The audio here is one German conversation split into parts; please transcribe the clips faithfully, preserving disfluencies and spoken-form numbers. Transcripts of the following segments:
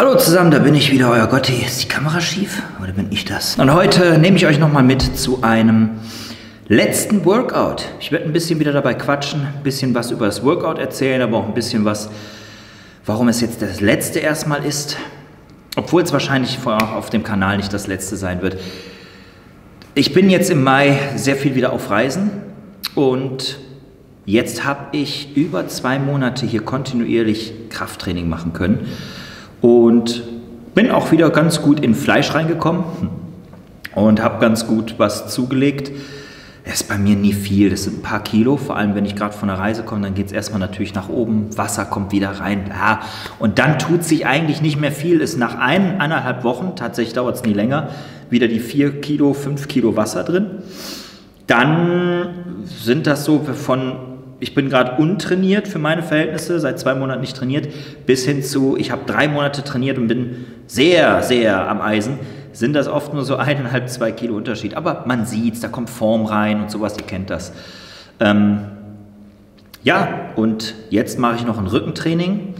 Hallo zusammen, da bin ich wieder, euer Gotti. Ist die Kamera schief oder bin ich das? Und heute nehme ich euch nochmal mit zu einem letzten Workout. Ich werde ein bisschen wieder dabei quatschen, ein bisschen was über das Workout erzählen, aber auch ein bisschen was, warum es jetzt das letzte erstmal ist. Obwohl es wahrscheinlich auf dem Kanal nicht das letzte sein wird. Ich bin jetzt im Mai sehr viel wieder auf Reisen und jetzt habe ich über zwei Monate hier kontinuierlich Krafttraining machen können. Und bin auch wieder ganz gut in Fleisch reingekommen und habe ganz gut was zugelegt. Das ist bei mir nie viel, das sind ein paar Kilo, vor allem wenn ich gerade von der Reise komme, dann geht es erstmal natürlich nach oben, Wasser kommt wieder rein, bla. Und dann tut sich eigentlich nicht mehr viel, ist nach ein, eineinhalb Wochen, tatsächlich dauert es nie länger, wieder die vier Kilo, fünf Kilo Wasser drin. Dann sind das so von... Ich bin gerade untrainiert für meine Verhältnisse, seit zwei Monaten nicht trainiert, bis hin zu, ich habe drei Monate trainiert und bin sehr, sehr am Eisen, sind das oft nur so eineinhalb, zwei Kilo Unterschied. Aber man sieht's, da kommt Form rein und sowas, ihr kennt das. Ähm, ja, und jetzt mache ich noch ein Rückentraining.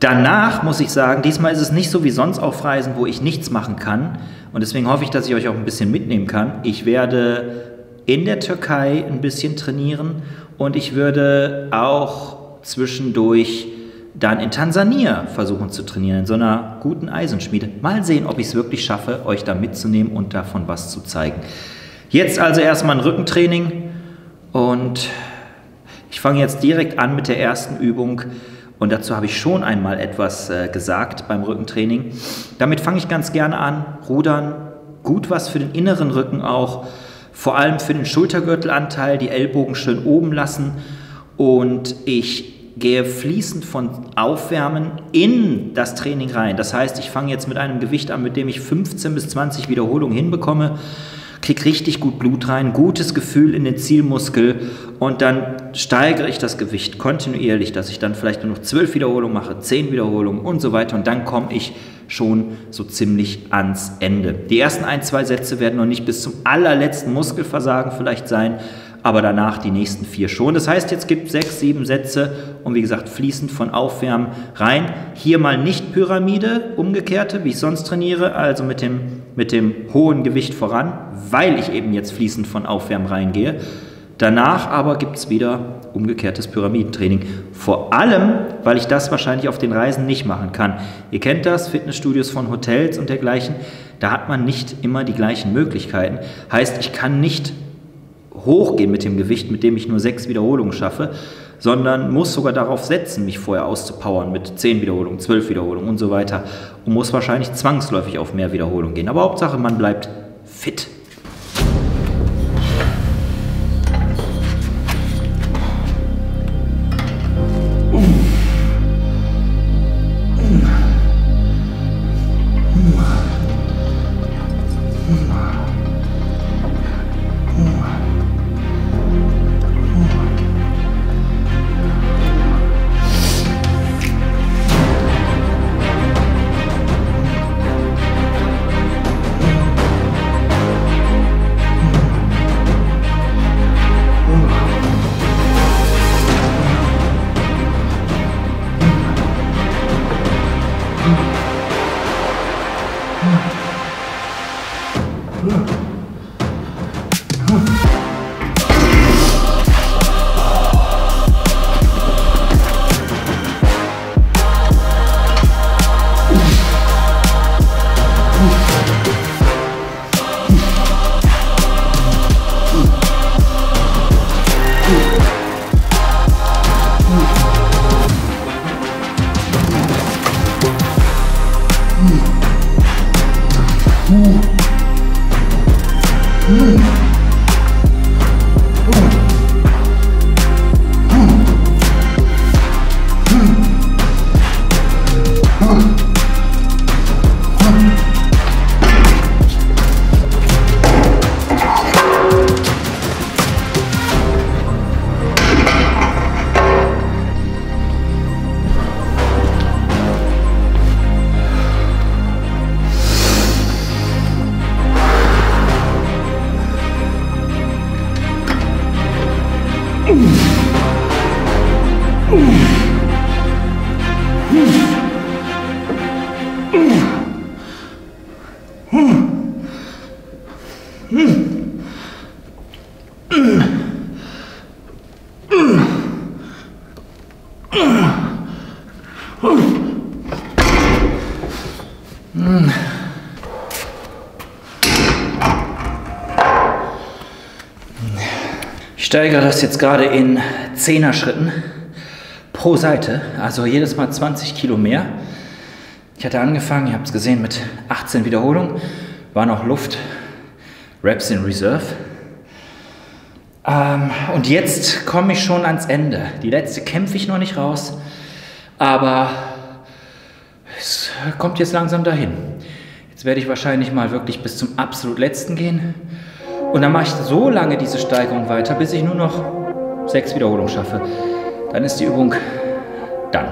Danach muss ich sagen, diesmal ist es nicht so wie sonst auf Reisen, wo ich nichts machen kann. Und deswegen hoffe ich, dass ich euch auch ein bisschen mitnehmen kann. Ich werde in der Türkei ein bisschen trainieren und ich würde auch zwischendurch dann in Tansania versuchen zu trainieren, in so einer guten Eisenschmiede. Mal sehen, ob ich es wirklich schaffe, euch da mitzunehmen und davon was zu zeigen. Jetzt also erstmal ein Rückentraining und ich fange jetzt direkt an mit der ersten Übung und dazu habe ich schon einmal etwas äh, gesagt beim Rückentraining. Damit fange ich ganz gerne an, Rudern, gut was für den inneren Rücken auch. Vor allem für den Schultergürtelanteil, die Ellbogen schön oben lassen und ich gehe fließend von Aufwärmen in das Training rein. Das heißt, ich fange jetzt mit einem Gewicht an, mit dem ich fünfzehn bis zwanzig Wiederholungen hinbekomme, kriege richtig gut Blut rein, gutes Gefühl in den Zielmuskel und dann steigere ich das Gewicht kontinuierlich, dass ich dann vielleicht nur noch zwölf Wiederholungen mache, zehn Wiederholungen und so weiter und dann komme ich schon so ziemlich ans Ende. Die ersten ein, zwei Sätze werden noch nicht bis zum allerletzten Muskelversagen vielleicht sein, aber danach die nächsten vier schon. Das heißt, jetzt gibt es sechs, sieben Sätze und wie gesagt, fließend von Aufwärmen rein. Hier mal nicht Pyramide, umgekehrte, wie ich sonst trainiere, also mit dem, mit dem hohen Gewicht voran, weil ich eben jetzt fließend von Aufwärmen reingehe. Danach aber gibt es wieder umgekehrtes Pyramidentraining. Vor allem, weil ich das wahrscheinlich auf den Reisen nicht machen kann. Ihr kennt das, Fitnessstudios von Hotels und dergleichen. Da hat man nicht immer die gleichen Möglichkeiten. Heißt, ich kann nicht hochgehen mit dem Gewicht, mit dem ich nur sechs Wiederholungen schaffe, sondern muss sogar darauf setzen, mich vorher auszupowern mit zehn Wiederholungen, zwölf Wiederholungen und so weiter. Und muss wahrscheinlich zwangsläufig auf mehr Wiederholungen gehen. Aber Hauptsache, man bleibt fit. Mmh. Ich steigere das jetzt gerade in Zehner-Schritten pro Seite, also jedes Mal zwanzig Kilo mehr. Ich hatte angefangen, ihr habt es gesehen, mit achtzehn Wiederholungen, war noch Luft, Reps in Reserve. Ähm, und jetzt komme ich schon ans Ende. Die letzte kämpfe ich noch nicht raus, aber es kommt jetzt langsam dahin. Jetzt werde ich wahrscheinlich mal wirklich bis zum absolut letzten gehen. Und dann mache ich so lange diese Steigerung weiter, bis ich nur noch sechs Wiederholungen schaffe. Dann ist die Übung dann.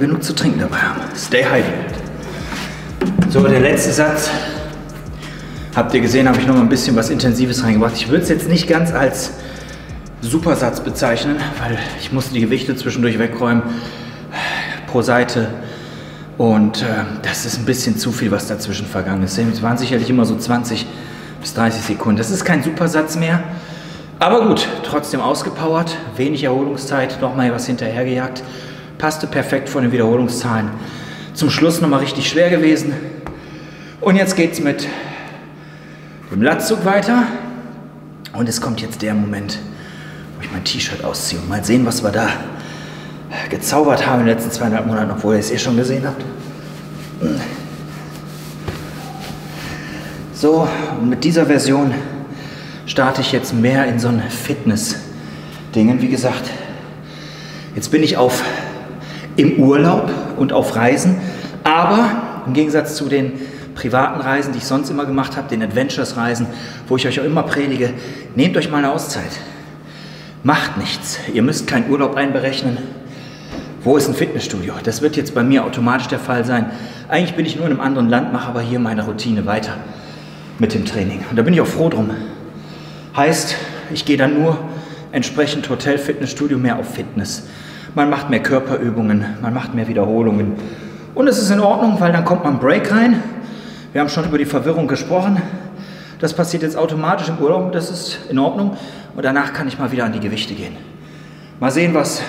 Genug zu trinken dabei haben. Stay hydrated. So, der letzte Satz. Habt ihr gesehen, habe ich noch mal ein bisschen was Intensives reingebracht. Ich würde es jetzt nicht ganz als Supersatz bezeichnen, weil ich musste die Gewichte zwischendurch wegräumen pro Seite und äh, das ist ein bisschen zu viel, was dazwischen vergangen ist. Es waren sicherlich immer so zwanzig bis dreißig Sekunden. Das ist kein Supersatz mehr, aber gut, trotzdem ausgepowert, wenig Erholungszeit, nochmal was hinterhergejagt. Passte perfekt von den Wiederholungszahlen. Zum Schluss nochmal richtig schwer gewesen. Und jetzt geht es mit dem Latzug weiter. Und es kommt jetzt der Moment, wo ich mein T-Shirt ausziehe. Und mal sehen, was wir da gezaubert haben in den letzten zweieinhalb Monaten, obwohl ihr es eh schon gesehen habt. So, und mit dieser Version starte ich jetzt mehr in so ein Fitness-Dingen. Wie gesagt, jetzt bin ich auf im Urlaub und auf Reisen, aber im Gegensatz zu den privaten Reisen, die ich sonst immer gemacht habe, den Adventures-Reisen, wo ich euch auch immer predige, nehmt euch mal eine Auszeit. Macht nichts. Ihr müsst keinen Urlaub einberechnen. Wo ist ein Fitnessstudio? Das wird jetzt bei mir automatisch der Fall sein. Eigentlich bin ich nur in einem anderen Land, mache aber hier meine Routine weiter mit dem Training. Und da bin ich auch froh drum. Heißt, ich gehe dann nur entsprechend Hotel, Fitnessstudio, mehr auf Fitness. Man macht mehr Körperübungen, man macht mehr Wiederholungen. Und es ist in Ordnung, weil dann kommt man Break rein. Wir haben schon über die Verwirrung gesprochen. Das passiert jetzt automatisch im Urlaub, das ist in Ordnung. Und danach kann ich mal wieder an die Gewichte gehen. Mal sehen, was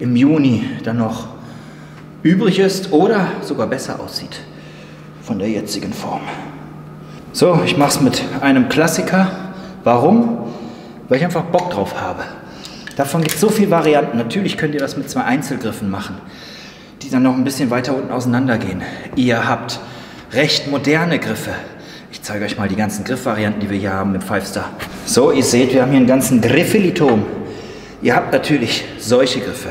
im Juni dann noch übrig ist oder sogar besser aussieht von der jetzigen Form. So, ich mache es mit einem Klassiker. Warum? Weil ich einfach Bock drauf habe. Davon gibt es so viele Varianten. Natürlich könnt ihr das mit zwei Einzelgriffen machen, die dann noch ein bisschen weiter unten auseinander gehen. Ihr habt recht moderne Griffe. Ich zeige euch mal die ganzen Griffvarianten, die wir hier haben im Five Star. So, ihr seht, wir haben hier einen ganzen Griffelitom. Ihr habt natürlich solche Griffe,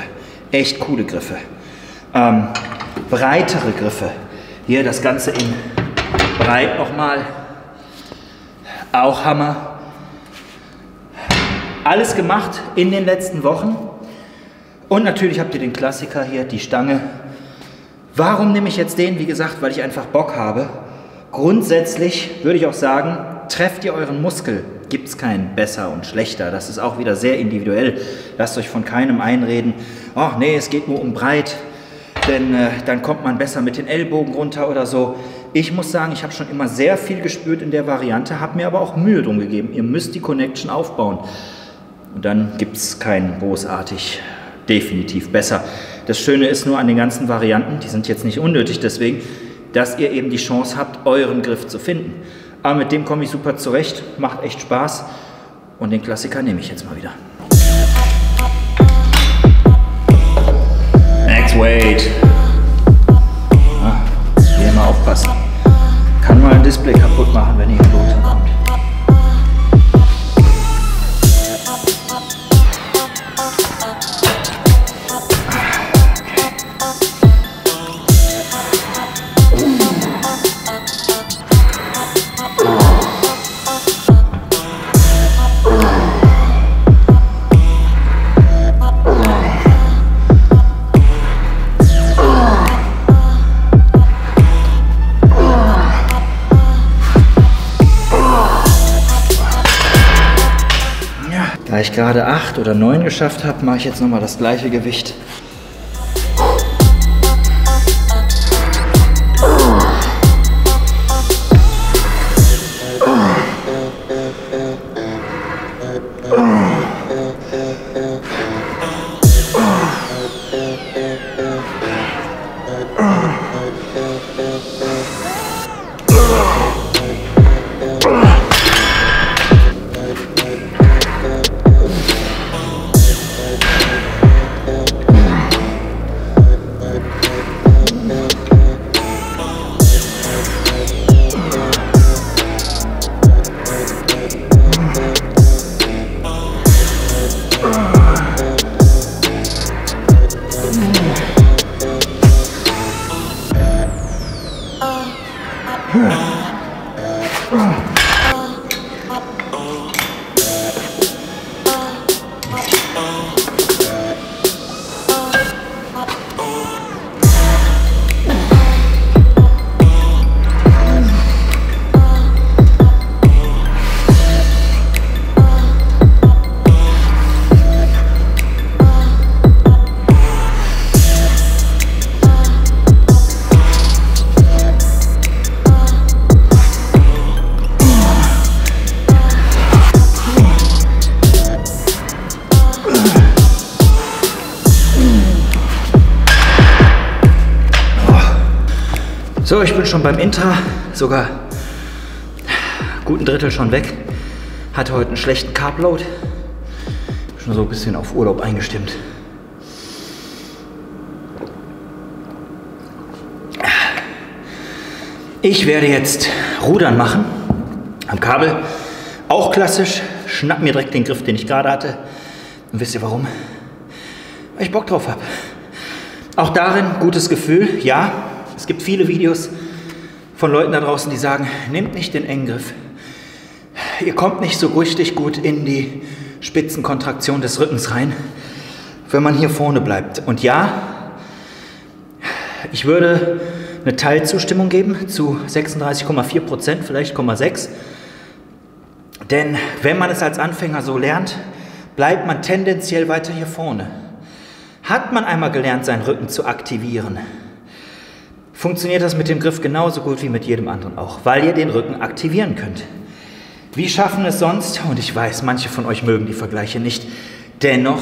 echt coole Griffe, ähm, breitere Griffe. Hier das Ganze in Breit nochmal. Auch Hammer. Alles gemacht in den letzten Wochen. Und natürlich habt ihr den Klassiker hier, die Stange. Warum nehme ich jetzt den? Wie gesagt, weil ich einfach Bock habe. Grundsätzlich würde ich auch sagen, trefft ihr euren Muskel, gibt es keinen besser und schlechter. Das ist auch wieder sehr individuell. Lasst euch von keinem einreden, ach nee, es geht nur um breit, denn äh, dann kommt man besser mit den Ellbogen runter oder so. Ich muss sagen, ich habe schon immer sehr viel gespürt in der Variante, habe mir aber auch Mühe drum gegeben. Ihr müsst die Connection aufbauen. Und dann gibt es keinen großartig definitiv besser. Das Schöne ist nur an den ganzen Varianten, die sind jetzt nicht unnötig deswegen, dass ihr eben die Chance habt, euren Griff zu finden. Aber mit dem komme ich super zurecht, macht echt Spaß und den Klassiker nehme ich jetzt mal wieder. Max Weight. Ah, hier mal aufpassen. Kann mal ein Display kaputt machen, wenn ihr hier runterkommt. Da ich gerade acht oder neun geschafft habe, mache ich jetzt nochmal das gleiche Gewicht. So, ich bin schon beim Intra, sogar guten Drittel schon weg. Hatte heute einen schlechten Carbload. Schon so ein bisschen auf Urlaub eingestimmt. Ich werde jetzt Rudern machen am Kabel. Auch klassisch. Schnapp mir direkt den Griff, den ich gerade hatte. Und wisst ihr warum? Weil ich Bock drauf habe. Auch darin gutes Gefühl, ja. Es gibt viele Videos von Leuten da draußen, die sagen, nehmt nicht den engen Griff. Ihr kommt nicht so richtig gut in die Spitzenkontraktion des Rückens rein, wenn man hier vorne bleibt. Und ja, ich würde eine Teilzustimmung geben zu sechsunddreißig Komma vier Prozent, vielleicht null Komma sechs. Denn wenn man es als Anfänger so lernt, bleibt man tendenziell weiter hier vorne. Hat man einmal gelernt, seinen Rücken zu aktivieren, funktioniert das mit dem Griff genauso gut wie mit jedem anderen auch, weil ihr den Rücken aktivieren könnt. Wie schaffen es sonst, und ich weiß, manche von euch mögen die Vergleiche nicht, dennoch,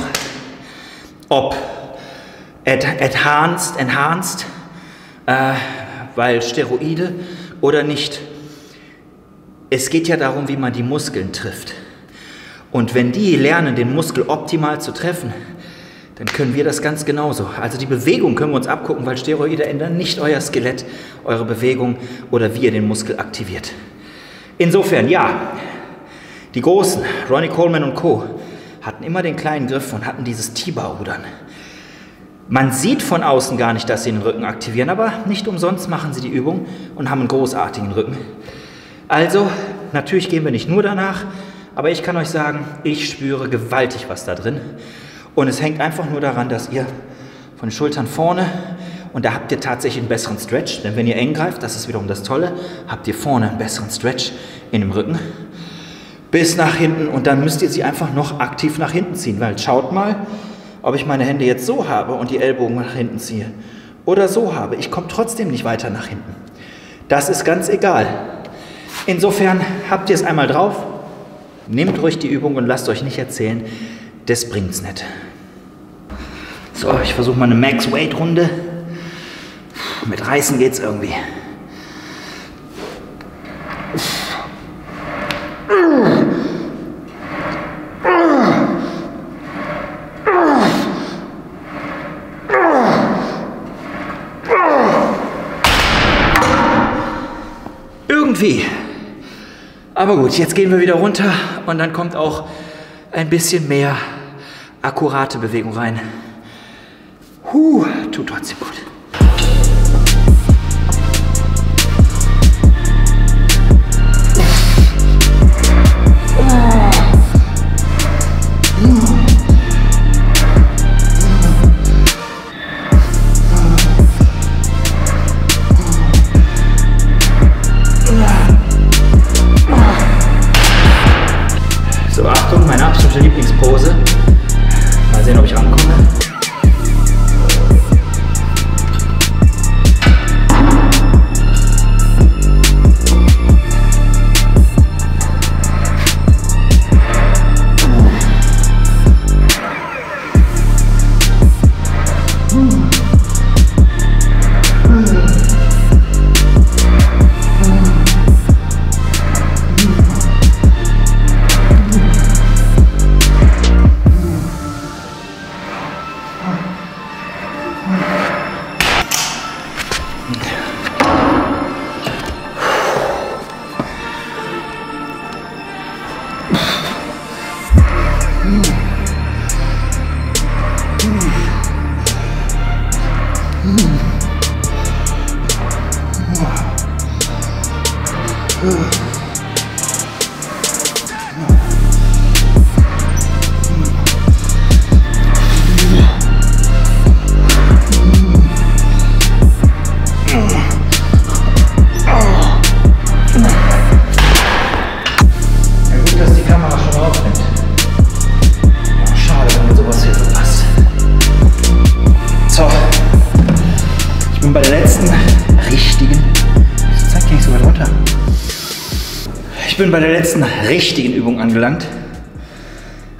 ob enhanced, enhanced äh, weil Steroide oder nicht. Es geht ja darum, wie man die Muskeln trifft. Und wenn die lernen, den Muskel optimal zu treffen, dann können wir das ganz genauso. Also die Bewegung können wir uns abgucken, weil Steroide ändern nicht euer Skelett, eure Bewegung oder wie ihr den Muskel aktiviert. Insofern, ja, die Großen, Ronnie Coleman und Co., hatten immer den kleinen Griff und hatten dieses T-Bar-Rudern. Man sieht von außen gar nicht, dass sie den Rücken aktivieren, aber nicht umsonst machen sie die Übung und haben einen großartigen Rücken. Also, natürlich gehen wir nicht nur danach, aber ich kann euch sagen, ich spüre gewaltig was da drin. Und es hängt einfach nur daran, dass ihr von den Schultern vorne, und da habt ihr tatsächlich einen besseren Stretch, denn wenn ihr eng greift, das ist wiederum das Tolle, habt ihr vorne einen besseren Stretch in dem Rücken bis nach hinten, und dann müsst ihr sie einfach noch aktiv nach hinten ziehen, weil schaut mal, ob ich meine Hände jetzt so habe und die Ellbogen nach hinten ziehe oder so habe, ich komme trotzdem nicht weiter nach hinten. Das ist ganz egal. Insofern habt ihr es einmal drauf, nehmt ruhig die Übung und lasst euch nicht erzählen, das bringt's nicht. So, ich versuche mal eine Max-Weight-Runde. Mit Reißen geht's irgendwie. Irgendwie. Aber gut, jetzt gehen wir wieder runter und dann kommt auch ein bisschen mehr akkurate Bewegung rein. Huh, tut trotzdem gut. So, Achtung, meine absolute Lieblingspose. Mal sehen, ob ich rankomme. Ich bin bei der letzten richtigen Übung angelangt.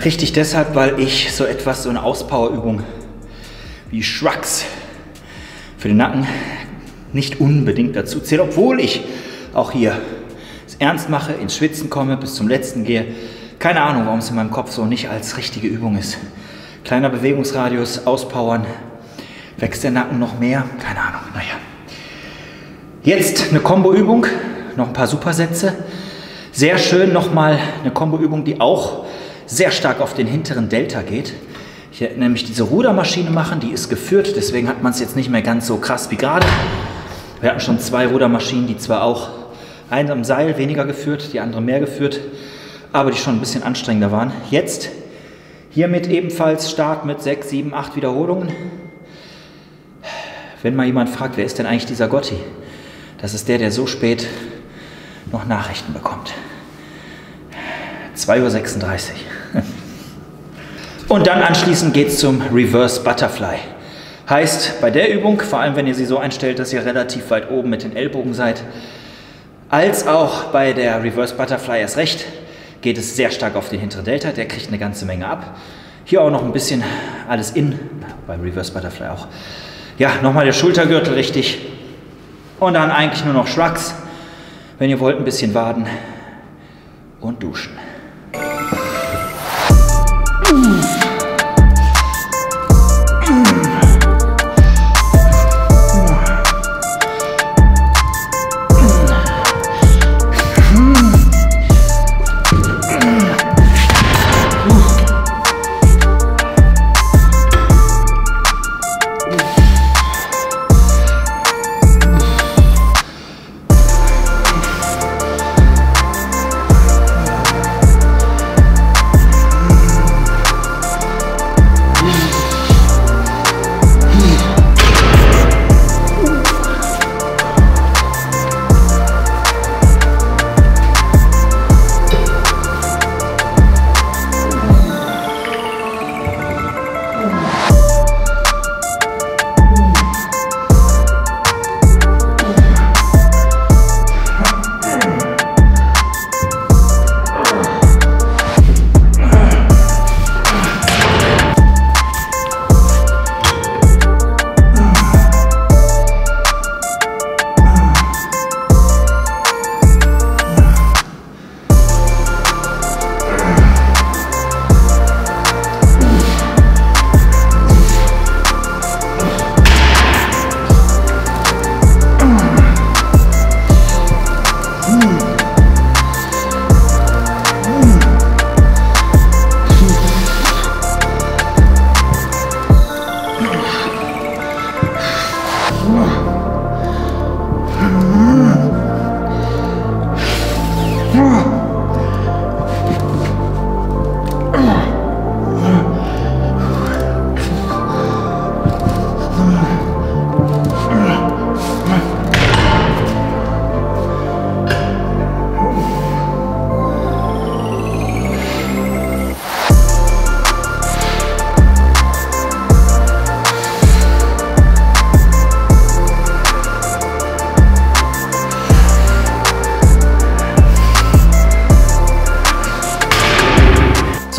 Richtig deshalb, weil ich so etwas, so eine Auspowerübung wie Shrugs für den Nacken nicht unbedingt dazu zähle, obwohl ich auch hier es ernst mache, ins Schwitzen komme, bis zum letzten gehe. Keine Ahnung, warum es in meinem Kopf so nicht als richtige Übung ist. Kleiner Bewegungsradius, auspowern, wächst der Nacken noch mehr, keine Ahnung, naja. Jetzt eine Komboübung, noch ein paar Supersätze. Sehr schön nochmal eine Komboübung, die auch sehr stark auf den hinteren Delta geht. Ich werde nämlich diese Rudermaschine machen, die ist geführt, deswegen hat man es jetzt nicht mehr ganz so krass wie gerade. Wir hatten schon zwei Rudermaschinen, die zwar auch eine am Seil weniger geführt, die andere mehr geführt, aber die schon ein bisschen anstrengender waren. Jetzt hiermit ebenfalls Start mit sechs, sieben, acht Wiederholungen. Wenn mal jemand fragt, wer ist denn eigentlich dieser Gotti? Das ist der, der so spät noch Nachrichten bekommt. zwei Uhr sechsunddreißig. Und dann anschließend geht es zum Reverse Butterfly. Heißt, bei der Übung, vor allem wenn ihr sie so einstellt, dass ihr relativ weit oben mit den Ellbogen seid, als auch bei der Reverse Butterfly erst recht, geht es sehr stark auf den hinteren Delta. Der kriegt eine ganze Menge ab. Hier auch noch ein bisschen alles in, beim Reverse Butterfly auch. Ja, nochmal der Schultergürtel richtig. Und dann eigentlich nur noch Shrugs. Wenn ihr wollt, ein bisschen waden und duschen.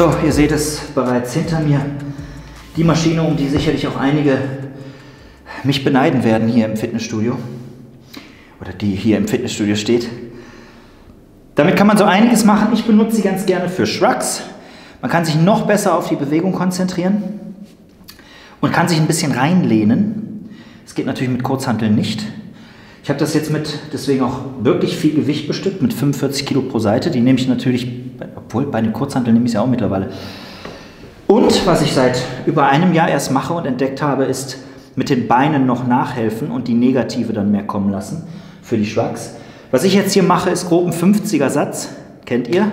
So, ihr seht es bereits hinter mir. Die Maschine, um die sicherlich auch einige mich beneiden werden hier im Fitnessstudio. Oder die hier im Fitnessstudio steht. Damit kann man so einiges machen. Ich benutze sie ganz gerne für Shrugs. Man kann sich noch besser auf die Bewegung konzentrieren und kann sich ein bisschen reinlehnen. Das geht natürlich mit Kurzhanteln nicht. Ich habe das jetzt mit, deswegen auch wirklich viel Gewicht bestückt, mit fünfundvierzig Kilo pro Seite. Die nehme ich natürlich, obwohl bei den Kurzhanteln nehme ich sie auch mittlerweile. Und was ich seit über einem Jahr erst mache und entdeckt habe, ist mit den Beinen noch nachhelfen und die Negative dann mehr kommen lassen für die Schwachs. Was ich jetzt hier mache, ist grob ein fünfziger Satz. Kennt ihr?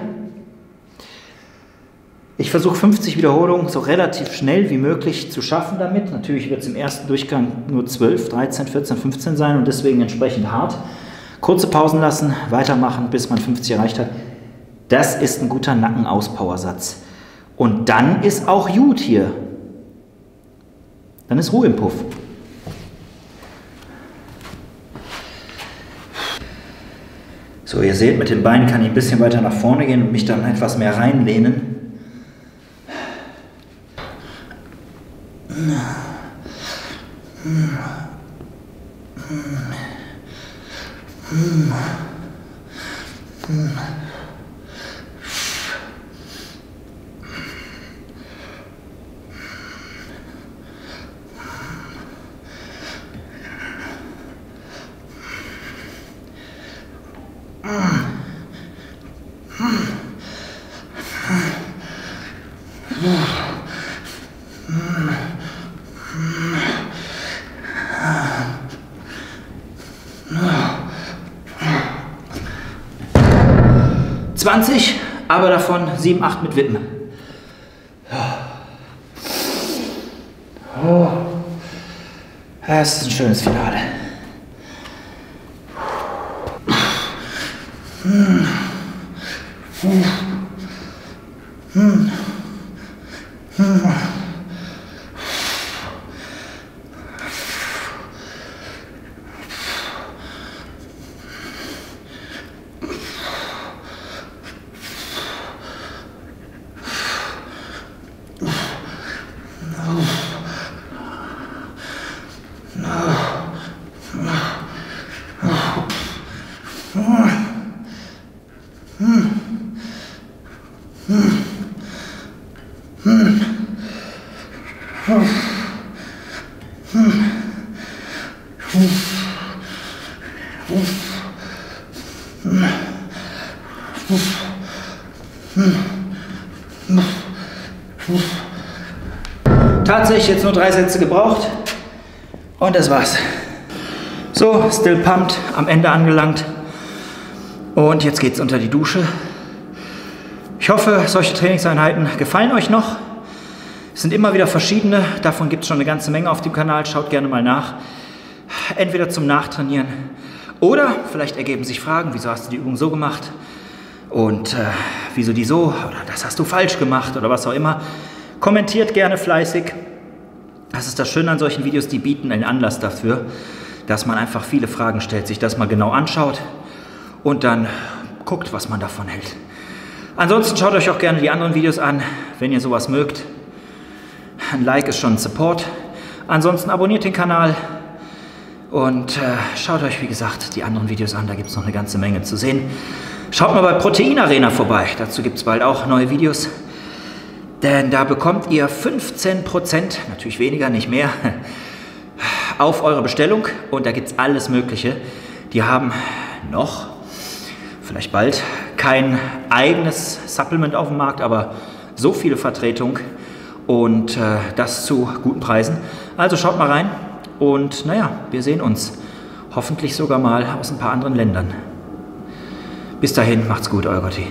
Ich versuche fünfzig Wiederholungen so relativ schnell wie möglich zu schaffen damit. Natürlich wird es im ersten Durchgang nur zwölf, dreizehn, vierzehn, fünfzehn sein und deswegen entsprechend hart. Kurze Pausen lassen, weitermachen, bis man fünfzig erreicht hat. Das ist ein guter Nacken-Auspowersatz. Und dann ist auch gut hier. Dann ist Ruhe im Puff. So, ihr seht, mit den Beinen kann ich ein bisschen weiter nach vorne gehen und mich dann etwas mehr reinlehnen. zwanzig, aber davon sieben, acht mit Wippen. Das ist ein schönes Finale. Tatsächlich jetzt nur drei Sätze gebraucht und das war's. So, still pumped, am Ende angelangt und jetzt geht's unter die Dusche. Ich hoffe, solche Trainingseinheiten gefallen euch noch. Es sind immer wieder verschiedene, davon gibt es schon eine ganze Menge auf dem Kanal, schaut gerne mal nach. Entweder zum Nachtrainieren oder vielleicht ergeben sich Fragen, wieso hast du die Übung so gemacht und äh, wieso die so oder das hast du falsch gemacht oder was auch immer. Kommentiert gerne fleißig. Das ist das Schöne an solchen Videos, die bieten einen Anlass dafür, dass man einfach viele Fragen stellt, sich das mal genau anschaut und dann guckt, was man davon hält. Ansonsten schaut euch auch gerne die anderen Videos an, wenn ihr sowas mögt. Ein Like ist schon ein Support. Ansonsten abonniert den Kanal und äh, schaut euch, wie gesagt, die anderen Videos an. Da gibt es noch eine ganze Menge zu sehen. Schaut mal bei Proteinarena vorbei. Dazu gibt es bald auch neue Videos. Denn da bekommt ihr fünfzehn Prozent, natürlich weniger, nicht mehr, auf eure Bestellung. Und da gibt es alles Mögliche. Die haben noch, vielleicht bald, kein eigenes Supplement auf dem Markt, aber so viele Vertretungen und äh, das zu guten Preisen. Also schaut mal rein und naja, wir sehen uns hoffentlich sogar mal aus ein paar anderen Ländern. Bis dahin, macht's gut, euer Gotti.